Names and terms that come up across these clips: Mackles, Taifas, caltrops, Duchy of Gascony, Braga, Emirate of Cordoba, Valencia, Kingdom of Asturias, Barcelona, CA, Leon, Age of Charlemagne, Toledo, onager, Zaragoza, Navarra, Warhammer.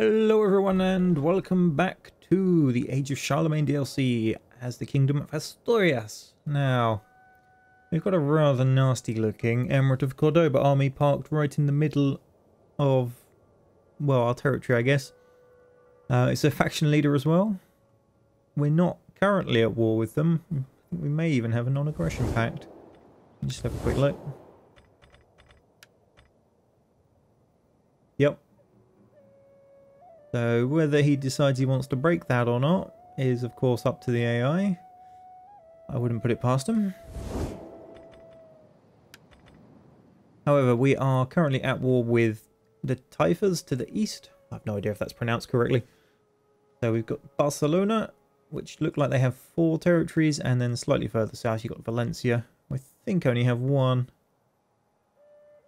Hello everyone and welcome back to the Age of Charlemagne DLC as the Kingdom of Asturias. Now, we've got a rather nasty looking Emirate of Cordoba army parked right in the middle of, well, our territory I guess. It's a faction leader as well. We're not currently at war with them. We may even have a non-aggression pact. Just have a quick look. Yep. So whether he decides he wants to break that or not is of course up to the AI. I wouldn't put it past him. However, we are currently at war with the Taifas to the east. I have no idea if that's pronounced correctly. So we've got Barcelona, which look like they have four territories, and then slightly further south you've got Valencia. I think only have one.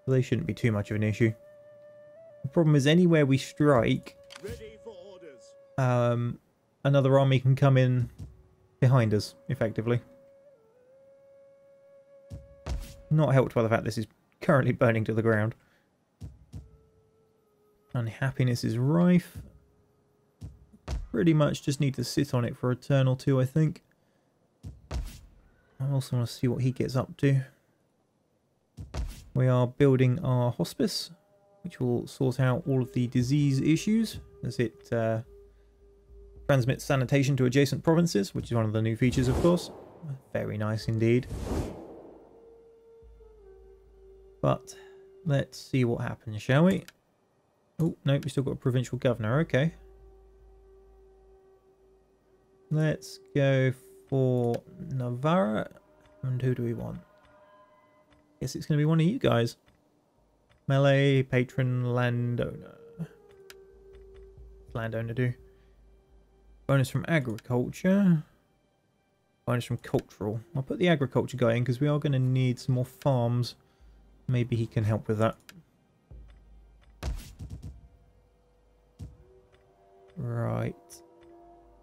So they shouldn't be too much of an issue. The problem is anywhere we strike, another army can come in behind us, effectively. Not helped by the fact this is currently burning to the ground. Unhappiness is rife. Pretty much just need to sit on it for a turn or two, I think. I also want to see what he gets up to. We are building our hospice, which will sort out all of the disease issues as it transmits sanitation to adjacent provinces, which is one of the new features, of course. Very nice indeed. But let's see what happens, shall we? Oh, no, we've still got a provincial governor, okay. Let's go for Navarra. And who do we want? Guess it's going to be one of you guys. Melee, patron, landowner. What's landowner do? Bonus from agriculture. Bonus from cultural. I'll put the agriculture guy in because we are going to need some more farms. Maybe he can help with that. Right.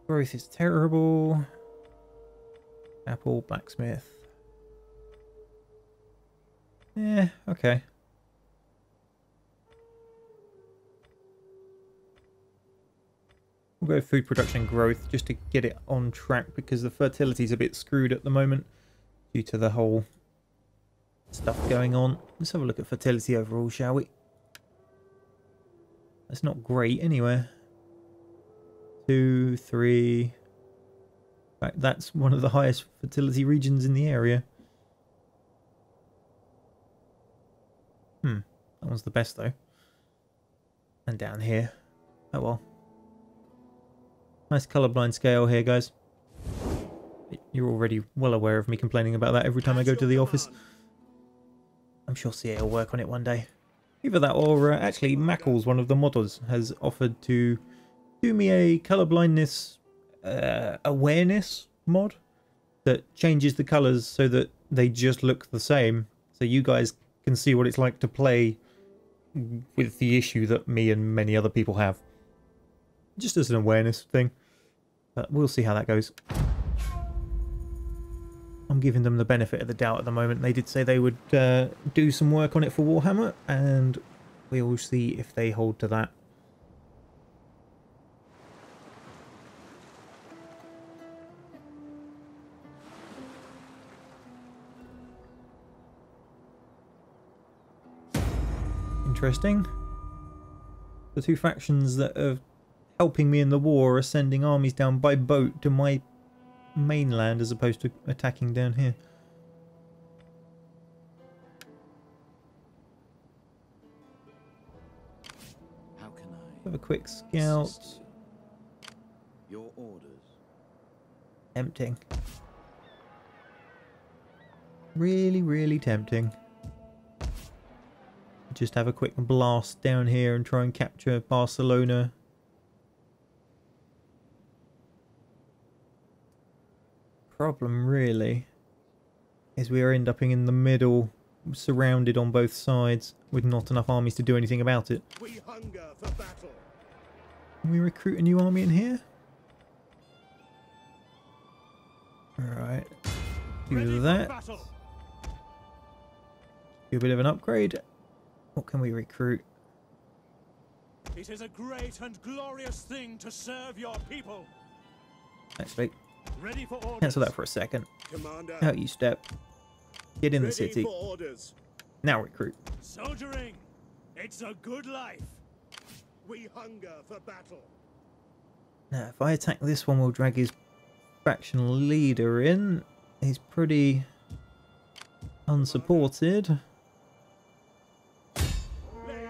Growth is terrible. Apple, blacksmith. Yeah, okay. We'll go food production growth just to get it on track because the fertility is a bit screwed at the moment due to the whole stuff going on. Let's have a look at fertility overall, shall we? That's not great anywhere. 2, 3. In fact, that's one of the highest fertility regions in the area. That one's the best though. And down here. Oh well. Nice colorblind scale here, guys. You're already well aware of me complaining about that every time I go to the office. I'm sure CA will work on it one day. Either that or actually Mackles, one of the modders, has offered to do me a colorblindness awareness mod that changes the colors so that they just look the same. So you guys can see what it's like to play with the issue that me and many other people have. Just as an awareness thing. But we'll see how that goes. I'm giving them the benefit of the doubt at the moment. They did say they would do some work on it for Warhammer, and we'll see if they hold to that. Interesting. The two factions that have helping me in the war are sending armies down by boat to my mainland as opposed to attacking down here. How can I have a quick scout? Your orders. Tempting. Really, really tempting. Just have a quick blast down here and try and capture Barcelona. Problem really is we are end up in the middle, surrounded on both sides with not enough armies to do anything about it. We hunger for battle. Can we recruit a new army in here? Alright, do that. Do a bit of an upgrade. What can we recruit? It is a great and glorious thing to serve your people. Nice fight. Ready for orders. Cancel that for a second. Commander. Out you step. Get in the city. Now recruit. Soldiering. It's a good life. We hunger for battle. Now, if I attack this one, we'll drag his faction leader in. He's pretty unsupported.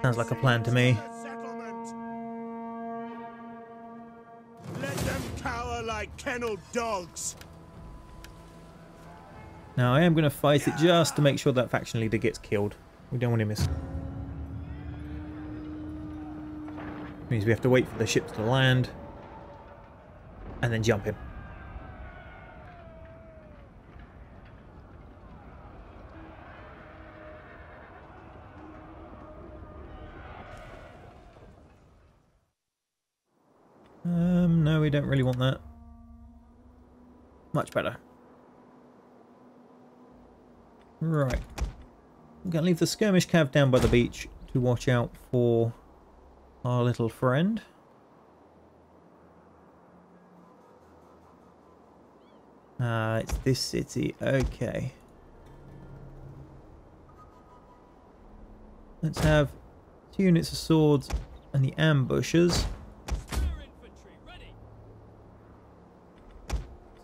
Sounds like a plan to me. Let them cower like kennel dogs. Now I am going to fight it just to make sure that faction leader gets killed. We don't want him missing. Means we have to wait for the ships to land and then jump him. No, we don't really want that. Much better. Right. I'm going to leave the skirmish cav down by the beach to watch out for our little friend. It's this city. Okay. Let's have 2 units of swords and the ambushers.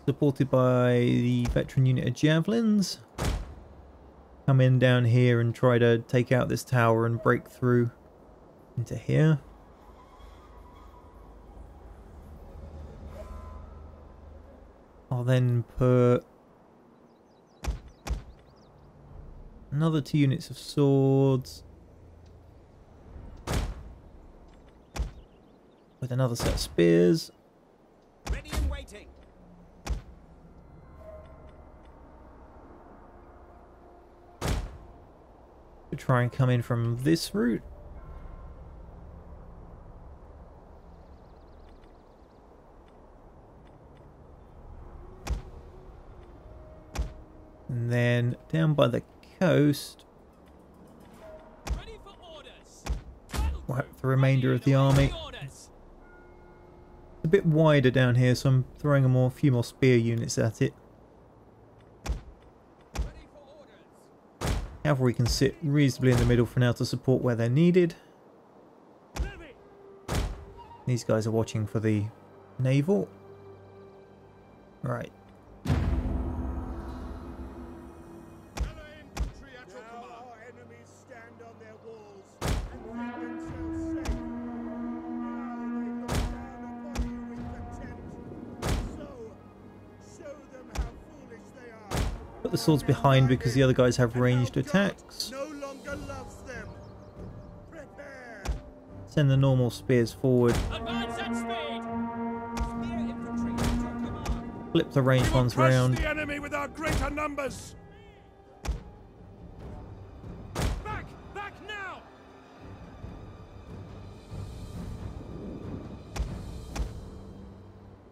Supported by the veteran unit of javelins. Come in down here and try to take out this tower and break through into here. I'll then put another 2 units of swords with another set of spears. Ready and waiting. Try and come in from this route. And then down by the coast, we'll have the remainder of the army. It's a bit wider down here, so I'm throwing a few more spear units at it. Cavalry can sit reasonably in the middle for now to support where they're needed. These guys are watching for the naval. Right. The swords behind because the other guys have ranged attacks. Send the normal spears forward. Flip the ranged ones round.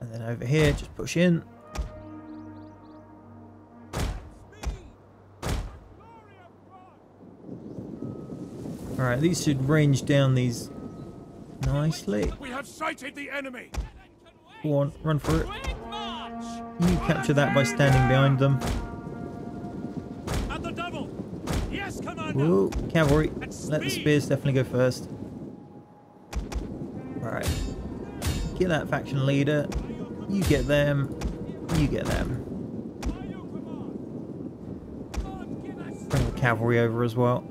And then over here, just push in. Alright, these should range down these nicely. We have sighted the enemy. Go on, run for it. You capture that by standing behind them. At the double. Yes, Commander. Whoa, cavalry. Let the spears definitely go first. Alright. Get that faction leader. You get them. You get them. Bring the cavalry over as well.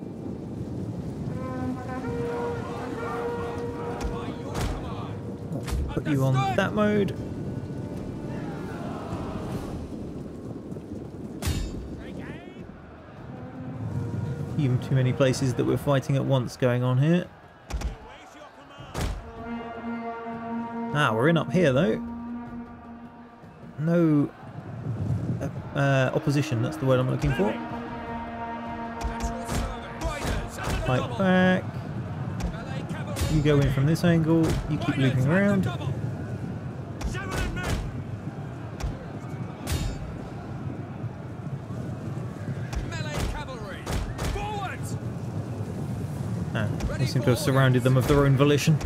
Put you on that mode. Even too many places that we're fighting at once going on here. Ah, we're in up here though. No opposition, that's the word I'm looking for. Fight back. You go in from this angle, you keep looping around. And They seem to have surrounded them of their own volition.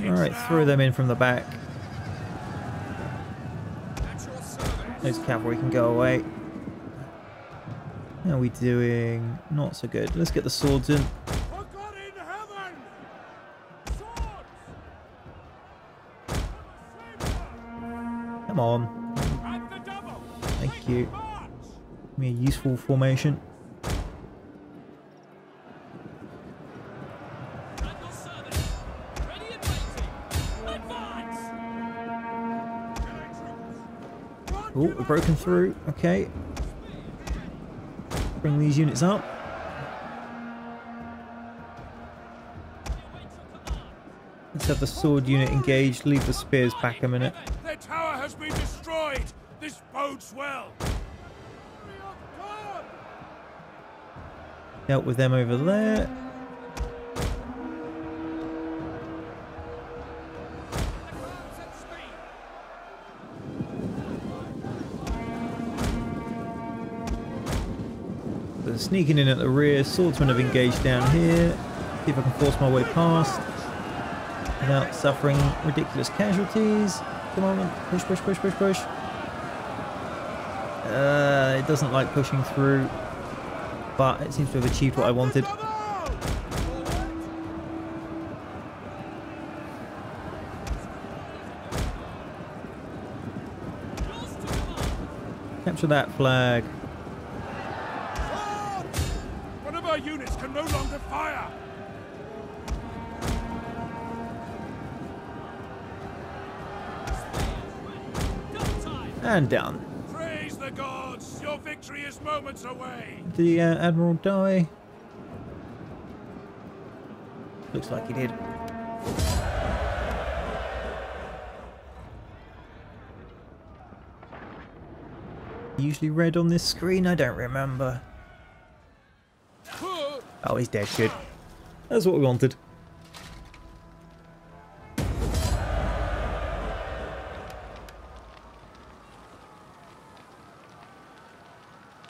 Alright, throw them in from the back. Those cavalry can go away. How are we doing? Not so good. Let's get the swords in. Come on. Thank you. Give me a useful formation. Oh, we've broken through. Okay. Bring these units up. Let's have the sword unit engaged. Leave the spears back a minute. Their tower has been destroyed. This bodes well. Dealt with them over there. Sneaking in at the rear, swordsmen have engaged down here. See if I can force my way past without suffering ridiculous casualties. Come on, push, push, push, push, push. It doesn't like pushing through, but it seems to have achieved what I wanted. Capture that flag. Units can no longer fire. And down. Praise the gods, your victory is moments away. Did the admiral die? Looks like he did. Usually red on this screen, I don't remember. Oh, he's dead. Good. That's what we wanted.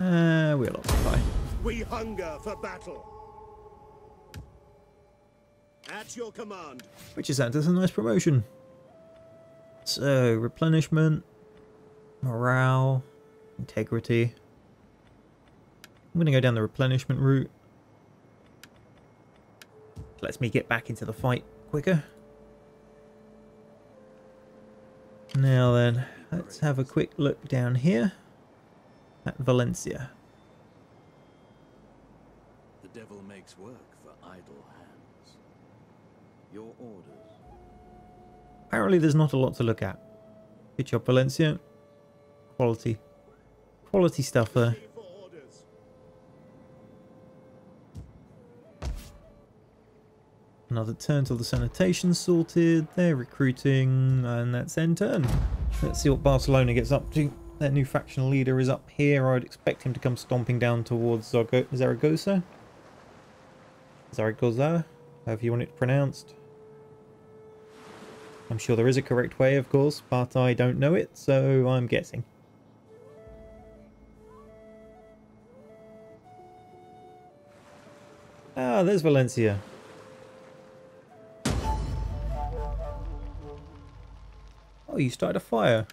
We're lost. Bye. We hunger for battle. At your command. Which is that? That's a nice promotion. So replenishment, morale, integrity. I'm gonna go down the replenishment route. Lets me get back into the fight quicker. Now then, let's have a quick look down here at Valencia. The devil makes work for idle hands. Your orders. Apparently there's not a lot to look at. Good job, Valencia. Quality. Quality stuff there. Another turn till the sanitation's sorted, they're recruiting, and that's end turn. Let's see what Barcelona gets up to. Their new faction leader is up here. I'd expect him to come stomping down towards Zaragoza. Zaragoza, however you want it pronounced. I'm sure there is a correct way, of course, but I don't know it, so I'm guessing. Ah, there's Valencia. You started a fire.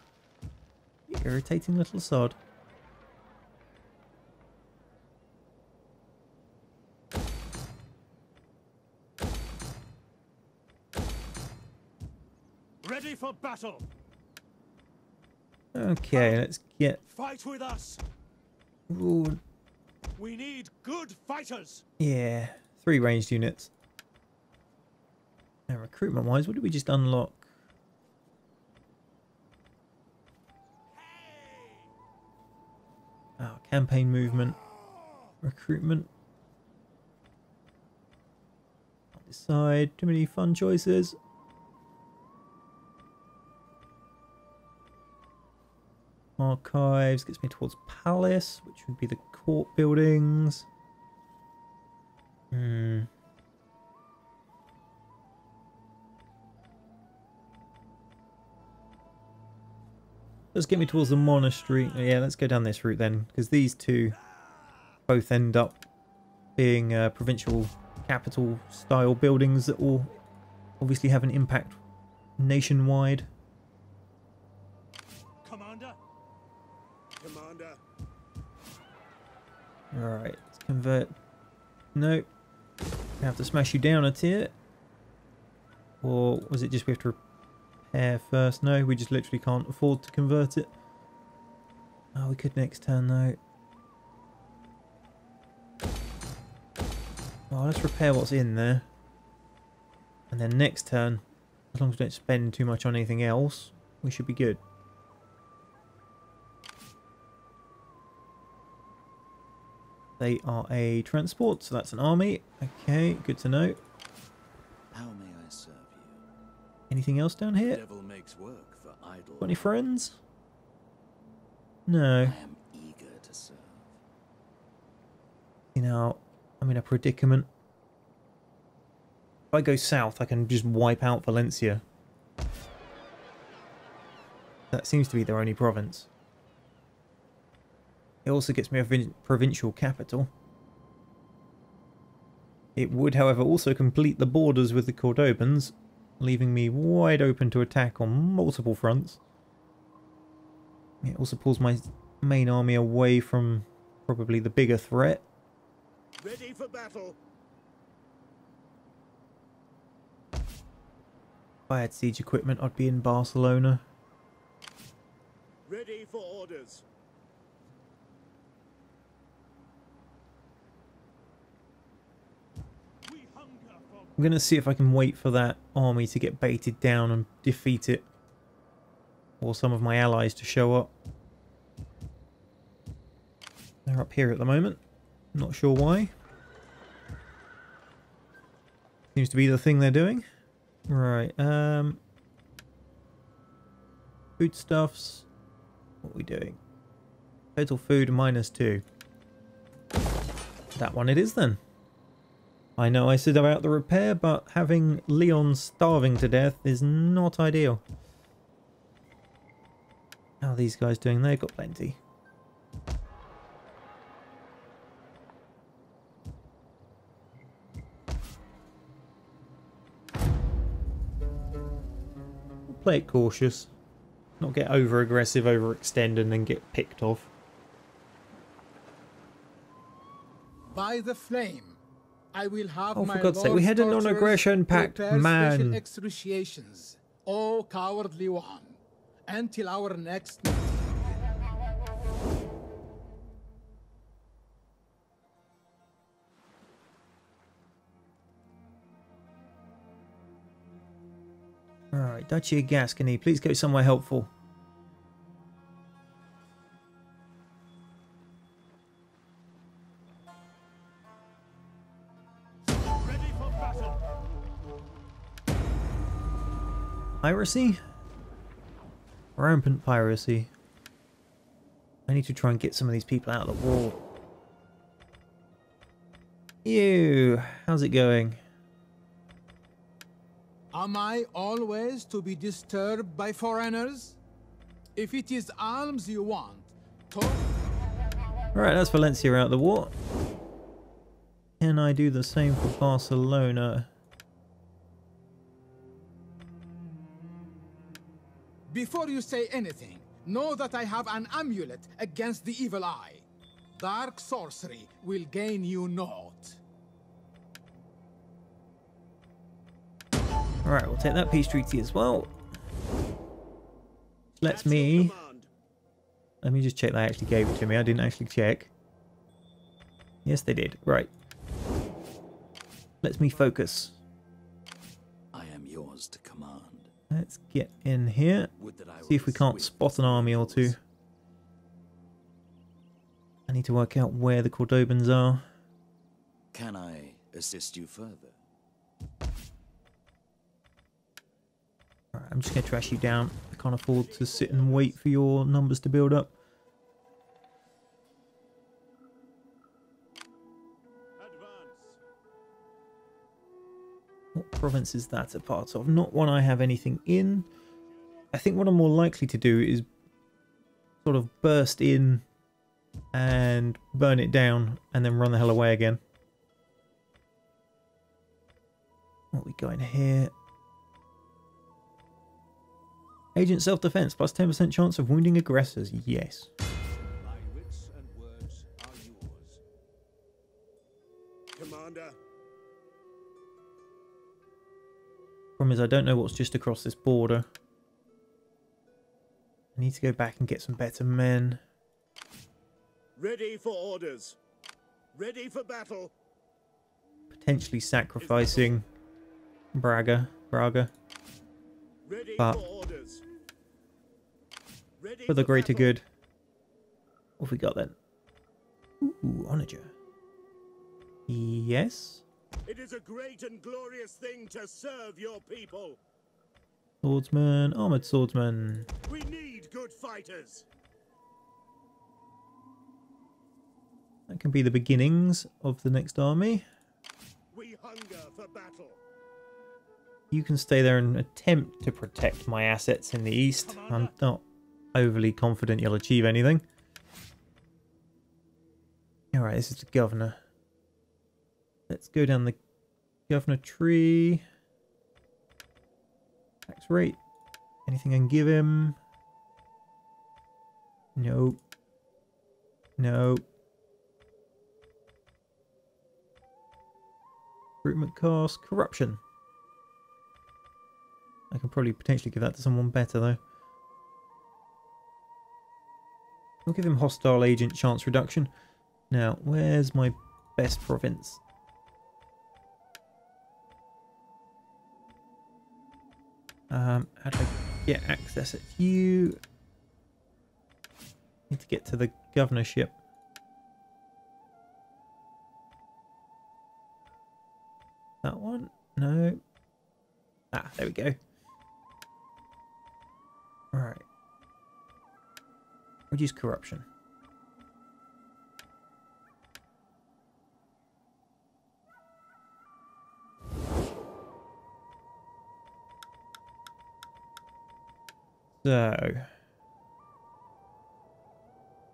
You irritating little sod. Ready for battle. Okay, let's get fight with us. Ooh. We need good fighters. Yeah, 3 ranged units. And recruitment wise, what did we just unlock? Campaign movement, recruitment. Can't decide. Too many fun choices. Archives gets me towards palace, which would be the court buildings. Let's get me towards the monastery. Yeah, let's go down this route then, because these two both end up being provincial capital style buildings that all obviously have an impact nationwide. Commander. All right, let's convert. Nope. I have to smash you down a tier. Or was it just we have to repair first? No, we just literally can't afford to convert it. Oh, we could next turn though. Oh, let's repair what's in there. And then next turn, as long as we don't spend too much on anything else, we should be good. They are a transport, so that's an army. Okay, good to know. How may I serve you? Anything else down here? Devil makes work for idle. Got any friends? No. I am eager to serve. You know, I'm in a predicament. If I go south, I can just wipe out Valencia. That seems to be their only province. It also gets me a provincial capital. It would, however, also complete the borders with the Cordobans, leaving me wide open to attack on multiple fronts. It also pulls my main army away from probably the bigger threat. Ready for battle. If I had siege equipment, I'd be in Barcelona. Ready for orders. I'm going to see if I can wait for that army to get baited down and defeat it. Or some of my allies to show up. They're up here at the moment. Not sure why. Seems to be the thing they're doing. Right. Foodstuffs. What are we doing? Total food -2. That one it is then. I know I said about the repair, but having Leon starving to death is not ideal. How are these guys doing? They've got plenty. We'll play it cautious. Not get over-aggressive, overextend, and then get picked off. By the flame. I will have oh, for God's sake, we had a non-aggression pact, man. Excruciations. Oh, cowardly one. Until our next... Alright, Duchy of Gascony, please go somewhere helpful. Piracy? Rampant piracy. I need to try and get some of these people out of the war. Ew, how's it going? Am I always to be disturbed by foreigners? If it is arms you want, talk. Alright, that's Valencia out of the war. Can I do the same for Barcelona? Before you say anything, know that I have an amulet against the evil eye. Dark sorcery will gain you naught. Alright, we'll take that peace treaty as well. Let me just check they actually gave it to me. I didn't actually check. Yes, they did. Right. Let me focus. I am yours to command. Let's get in here, see if we can't spot an army or two. I need to work out where the Cordobans are. Can I assist you further? Alright, I'm just going to trash you down. I can't afford to sit and wait for your numbers to build up. What province is that a part of? Not one I have anything in. I think what I'm more likely to do is sort of burst in and burn it down and then run the hell away again. What we got in here? Agent self-defense, plus 10% chance of wounding aggressors. Yes. My wits and words are yours. Commander. Problem is, I don't know what's just across this border. I need to go back and get some better men. Ready for orders. Ready for battle. Potentially sacrificing Braga. Ready for orders. For the greater good. What have we got then? Ooh, onager. Yes. It is a great and glorious thing to serve your people. Swordsman, armored swordsman. We need good fighters. That can be the beginnings of the next army. We hunger for battle. You can stay there and attempt to protect my assets in the east. Commander. I'm not overly confident you'll achieve anything. Alright, this is the governor. Let's go down the governor tree. Tax rate. Anything I can give him? Nope. Nope. Recruitment cost. Corruption. I can probably potentially give that to someone better though. We'll give him hostile agent chance reduction. Now, where's my best province? How do I get access at you? Need to get to the governorship. That one? No. Ah, there we go. Alright. Reduce corruption. So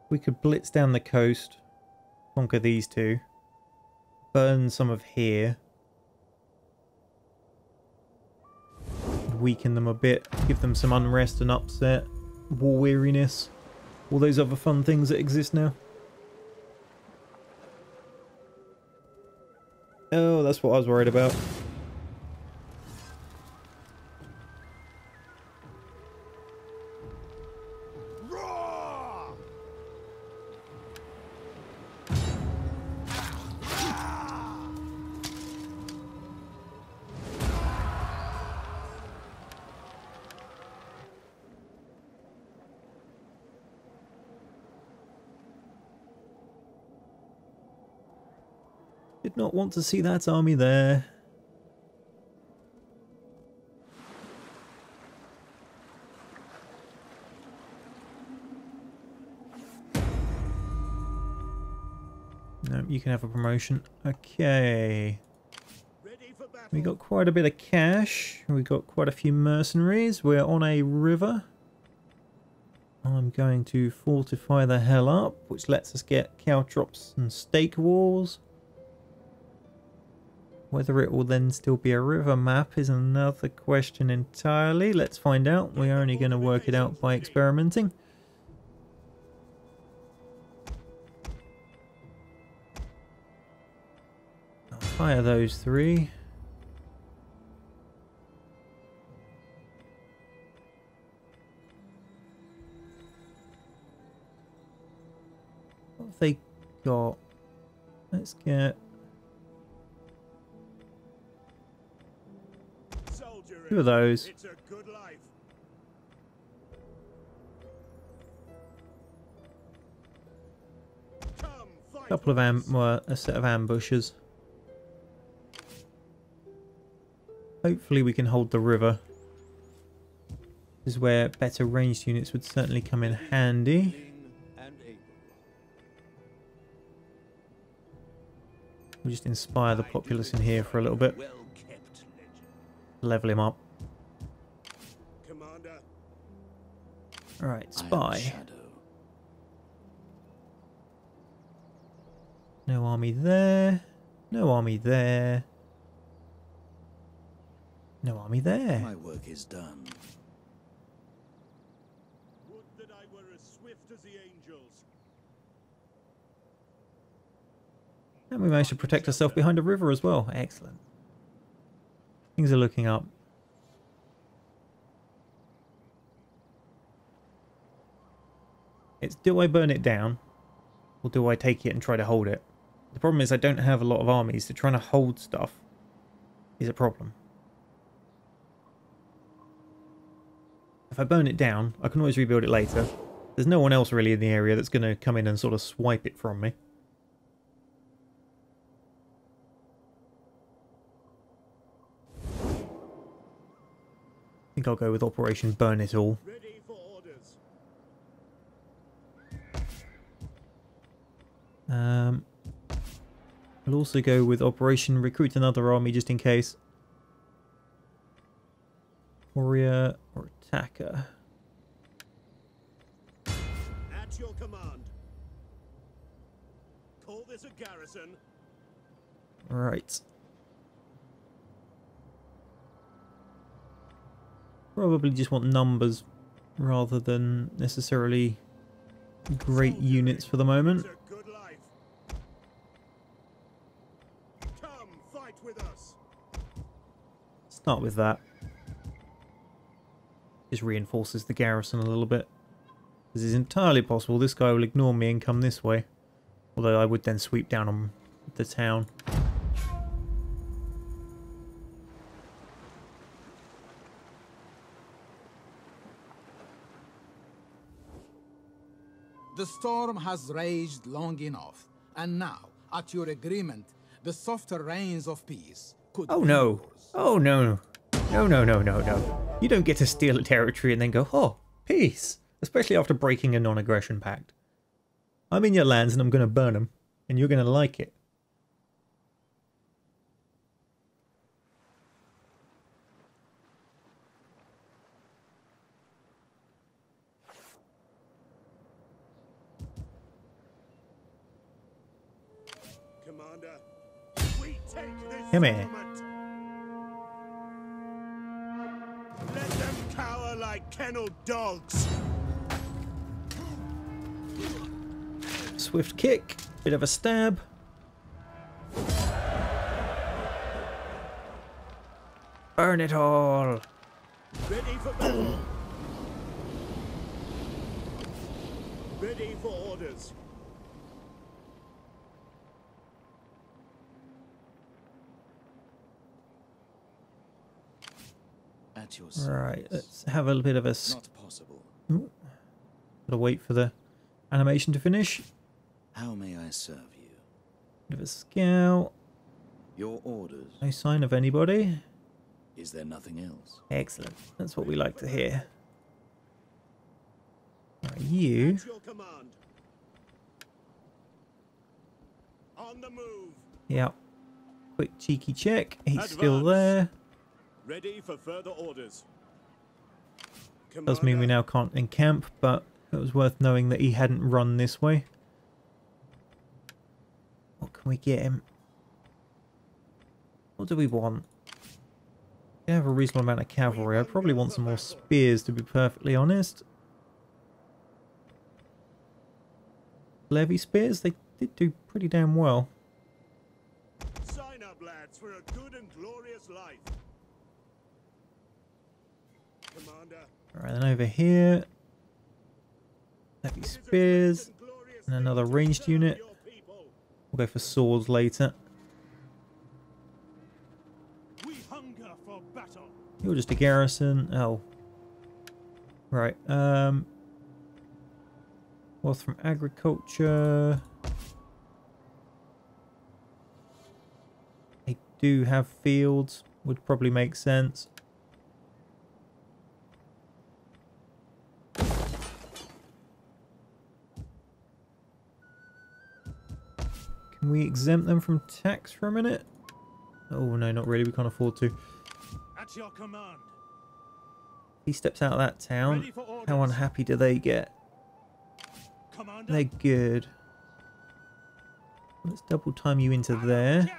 we could blitz down the coast, conquer these two, burn some of here, weaken them a bit, give them some unrest and upset, war weariness, all those other fun things that exist now. Oh, that's what I was worried about. Did not want to see that army there. No, you can have a promotion. Okay. We got quite a bit of cash. We got quite a few mercenaries. We're on a river. I'm going to fortify the hell up, which lets us get caltrops and stake walls. Whether it will then still be a river map is another question entirely. Let's find out. We're only going to work it out by experimenting. I'll fire those three. What have they got? Let's get... two of those. It's a good life. Come, couple of a set of ambushes. Hopefully we can hold the river. This is where better ranged units would certainly come in handy. We'll just inspire the populace in here for a little bit. Level him up. Commander. All right, spy. No army there. No army there. No army there. My work is done. Would that I were as swift as the angels. And we managed to protect ourselves behind a river as well. Excellent. Things are looking up. It's do I burn it down or do I take it and try to hold it? The problem is I don't have a lot of armies, so trying to hold stuff is a problem. If I burn it down, I can always rebuild it later. There's no one else really in the area that's going to come in and sort of swipe it from me. I think I'll go with Operation Burn It All. I'll also go with Operation Recruit Another Army just in case. Warrior or attacker. At your command. Call this a garrison. Right. Probably just want numbers rather than necessarily great units for the moment. Start with that. Just reinforces the garrison a little bit. Because it's entirely possible this guy will ignore me and come this way. Although I would then sweep down on the town. The storm has raged long enough. And now, at your agreement, the softer rains of peace... Oh no. Oh no. No, no, no, no, no. You don't get to steal a territory and then go, oh, peace. Especially after breaking a non-aggression pact. I'm in your lands and I'm going to burn them. And you're going to like it. Commander, we take this. Come here. Kennel dogs. Swift kick, bit of a stab. Burn it all. Ready for battle. Ready for orders. Right, let's have a bit of a... Not possible. Ooh. Gotta wait for the animation to finish. How may I serve you? Bit of a scowl. Your orders. No sign of anybody. Is there nothing else? Excellent. That's what we like to hear. Right, you. At your command. On the move. Yep. Quick cheeky check. He's still there. Ready for further orders. Commander. Does mean we now can't encamp, but it was worth knowing that he hadn't run this way. What can we get him? What do we want? We have a reasonable amount of cavalry. I probably want some more spears, to be perfectly honest. Levy spears, they did do pretty damn well. Sign up, lads, for a good and glorious life. Alright, then over here, heavy spears, and another ranged unit. We'll go for swords later. You're just a garrison. Oh. Right, wealth from agriculture. They do have fields, would probably make sense. Can we exempt them from tax for a minute? Oh no, not really. We can't afford to. At your command. He steps out of that town. How unhappy do they get? Commander. They're good. Let's double time you into there.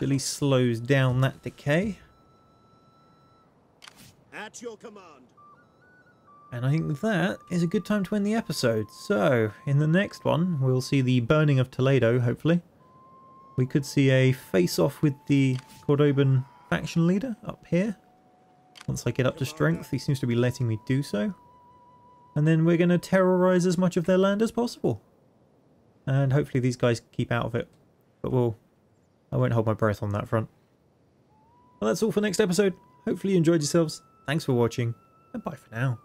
At least slows down that decay. At your command. And I think that is a good time to end the episode. So, in the next one, we'll see the burning of Toledo, hopefully. We could see a face-off with the Cordoban faction leader up here. Once I get up to strength, he seems to be letting me do so. And then we're going to terrorize as much of their land as possible. And hopefully these guys keep out of it. But I won't hold my breath on that front. Well, that's all for next episode. Hopefully you enjoyed yourselves. Thanks for watching, and bye for now.